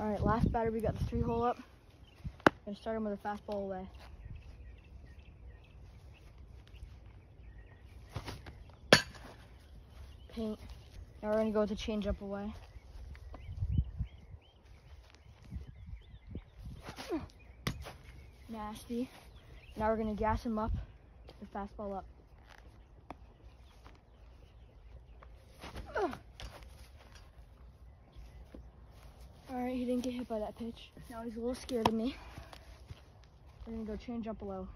All right, last batter, we got the 3-hole up. Gonna start him with a fastball away. Paint. Now we're gonna go with a changeup away. Nasty. Now we're gonna gas him up, the fastball up. Alright, he didn't get hit by that pitch. Now he's a little scared of me. We're gonna go change up low.